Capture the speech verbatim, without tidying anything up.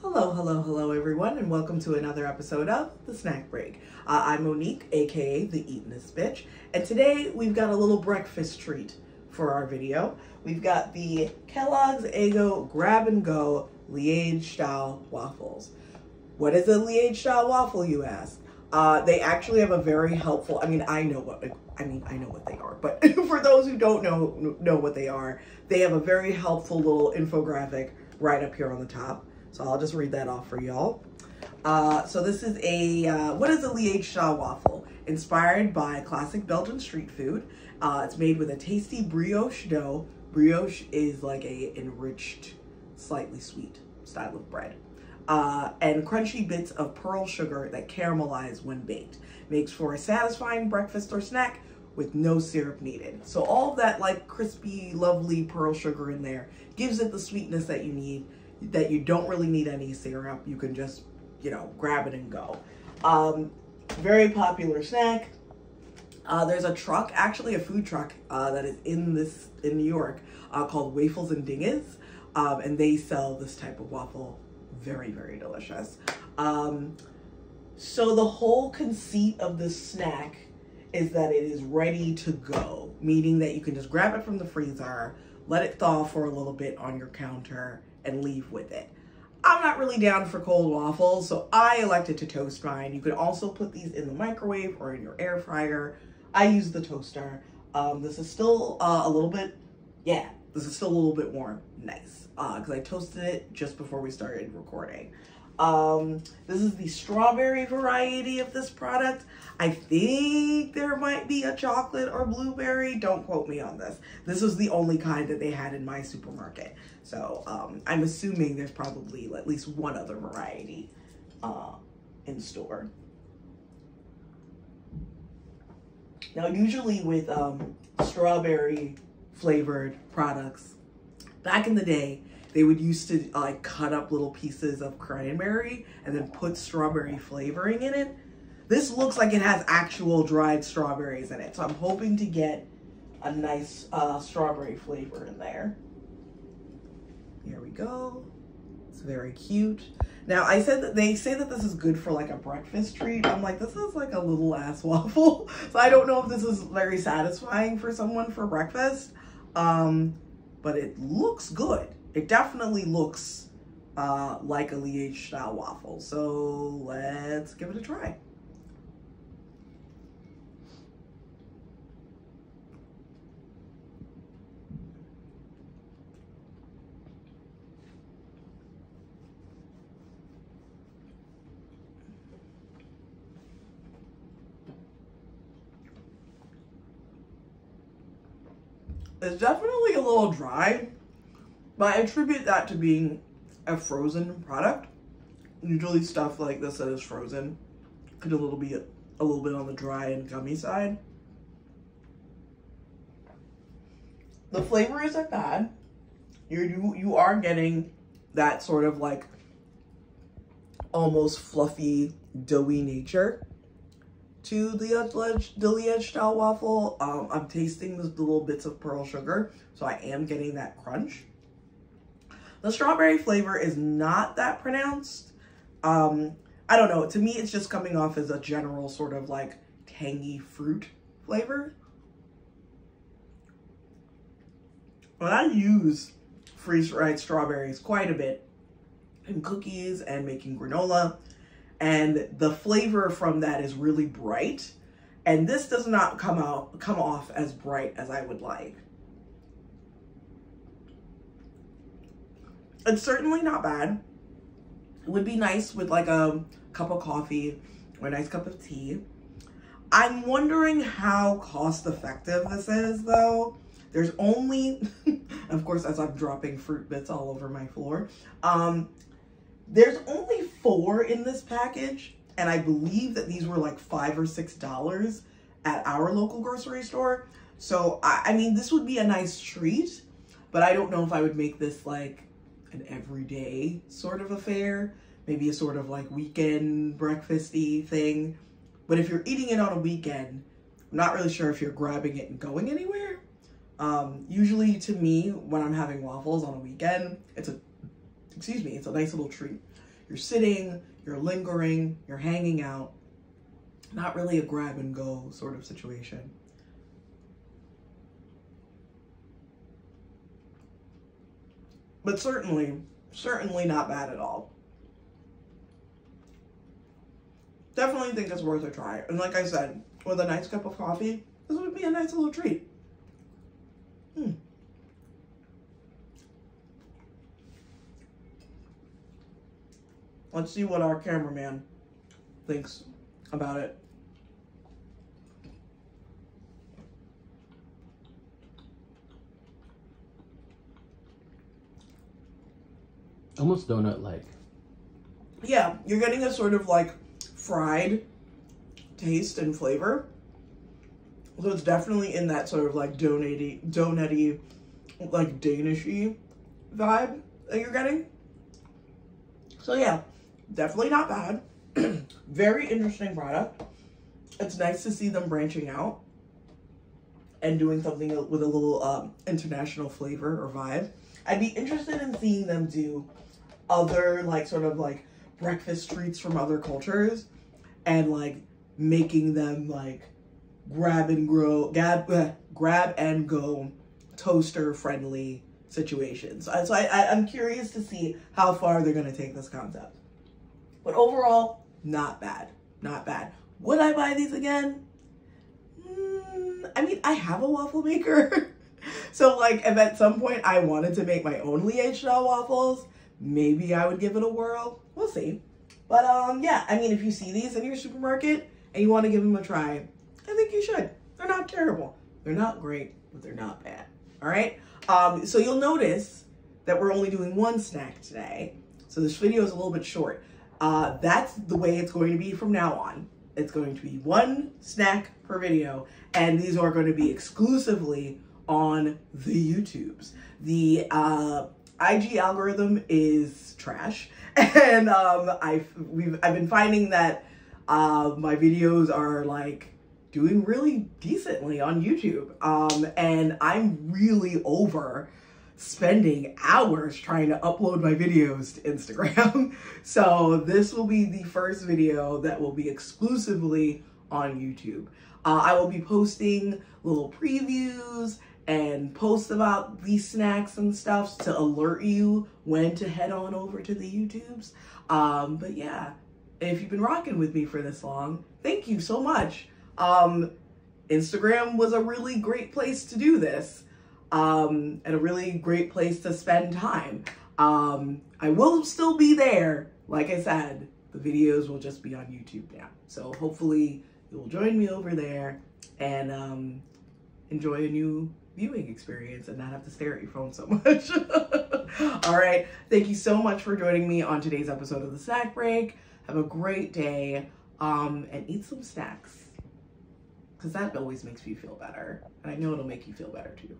Hello, hello, hello everyone, and welcome to another episode of The Snack Break. Uh, I'm Monique, aka The Eatinist B*tch, and today we've got a little breakfast treat for our video. We've got the Kellogg's Eggo Grab and Go Liege style waffles. What is a Liege style waffle, you ask? Uh, they actually have a very helpful, I mean, I know what, I mean, I know what they are, but for those who don't know, know what they are, they have a very helpful little infographic right up here on the top. So I'll just read that off for y'all. Uh, so this is a, uh, what is a Liege style waffle? Inspired by classic Belgian street food. Uh, it's made with a tasty brioche dough. Brioche is like a enriched, slightly sweet style of bread. Uh, and crunchy bits of pearl sugar that caramelize when baked. Makes for a satisfying breakfast or snack with no syrup needed. So all that like crispy, lovely pearl sugar in there gives it the sweetness that you need, that you don't really need any syrup. You can just, you know, grab it and go. Um, very popular snack. Uh, there's a truck, actually a food truck uh, that is in this, in New York uh, called Waffles and Dinges. Um, and they sell this type of waffle. Very, very delicious. Um, so the whole conceit of this snack is that it is ready to go, meaning that you can just grab it from the freezer, let it thaw for a little bit on your counter, and leave with it. I'm not really down for cold waffles, so I elected to toast mine. You could also put these in the microwave or in your air fryer. I use the toaster. Um, this is still uh, a little bit, yeah, this is still a little bit warm. Nice. Uh, cause I toasted it just before we started recording. Um, this is the strawberry variety of this product. I think there might be a chocolate or blueberry. Don't quote me on this. This was the only kind that they had in my supermarket. So, um, I'm assuming there's probably at least one other variety, uh, in store. Now, usually with, um, strawberry flavored products, back in the day, they would used to like uh, cut up little pieces of cranberry and then put strawberry flavoring in it. This looks like it has actual dried strawberries in it. So I'm hoping to get a nice uh, strawberry flavor in there. Here we go. It's very cute. Now I said that they say that this is good for like a breakfast treat. I'm like, this is like a little ass waffle. So I don't know if this is very satisfying for someone for breakfast, um, but it looks good. It definitely looks uh, like a Liege style waffle. So let's give it a try. It's definitely a little dry, but I attribute that to being a frozen product. Usually stuff like this that is frozen could a little be a little bit on the dry and gummy side. The flavor isn't bad. You're, you you are getting that sort of like almost fluffy, doughy nature to the Liege style waffle. Um, I'm tasting the little bits of pearl sugar, so I am getting that crunch. The strawberry flavor is not that pronounced. Um, I don't know, to me it's just coming off as a general sort of like tangy fruit flavor. But I use freeze-dried strawberries quite a bit in cookies and making granola. And the flavor from that is really bright. And this does not come out, come off as bright as I would like. It's certainly not bad. It would be nice with like a cup of coffee or a nice cup of tea. I'm wondering how cost effective this is though. There's only, of course, as I'm dropping fruit bits all over my floor, um, there's only four in this package, and I believe that these were like five or six dollars at our local grocery store. So, I, I mean, this would be a nice treat, but I don't know if I would make this like an everyday sort of affair, maybe a sort of like weekend breakfasty thing. But if you're eating it on a weekend, I'm not really sure if you're grabbing it and going anywhere. Um, usually to me, when I'm having waffles on a weekend, it's a, excuse me, it's a nice little treat. You're sitting, you're lingering, you're hanging out. Not really a grab and go sort of situation. But certainly, certainly not bad at all. Definitely think it's worth a try. And like I said, with a nice cup of coffee, this would be a nice little treat. Hmm. Let's see what our cameraman thinks about it. Almost donut-like. Yeah, you're getting a sort of like fried taste and flavor. So it's definitely in that sort of like donut-y, donut-y, like Danish-y vibe that you're getting. So yeah, definitely not bad. Very interesting product. It's nice to see them branching out and doing something with a little um, international flavor or vibe. I'd be interested in seeing them do other like sort of like breakfast treats from other cultures and like making them like grab and grow, grab, uh, grab and go toaster friendly situations. So, so I, I, I'm curious to see how far they're going to take this concept. But overall, not bad, not bad. Would I buy these again? Mm, I mean, I have a waffle maker. So like if at some point I wanted to make my own Liege style waffles, maybe I would give it a whirl. We'll see. But um, yeah, I mean, if you see these in your supermarket and you want to give them a try, I think you should. They're not terrible. They're not great, but they're not bad. All right. Um, so you'll notice that we're only doing one snack today. So this video is a little bit short. Uh, that's the way it's going to be from now on. It's going to be one snack per video. And these are going to be exclusively on the YouTubes. The uh, I G algorithm is trash. And um, I've, we've, I've been finding that uh, my videos are like doing really decently on YouTube. Um, and I'm really over spending hours trying to upload my videos to Instagram. So this will be the first video that will be exclusively on YouTube. Uh, I will be posting little previews and posts about these snacks and stuff to alert you when to head on over to the YouTubes. Um, but yeah, if you've been rocking with me for this long, thank you so much. Um, Instagram was a really great place to do this, um, and a really great place to spend time. Um, I will still be there. Like I said, the videos will just be on YouTube now. So hopefully you'll join me over there and um, enjoy a new viewing experience and not have to stare at your phone so much. All right. Thank you so much for joining me on today's episode of The Snack Break. Have a great day, um, and eat some snacks because that always makes me feel better. And I know it'll make you feel better too.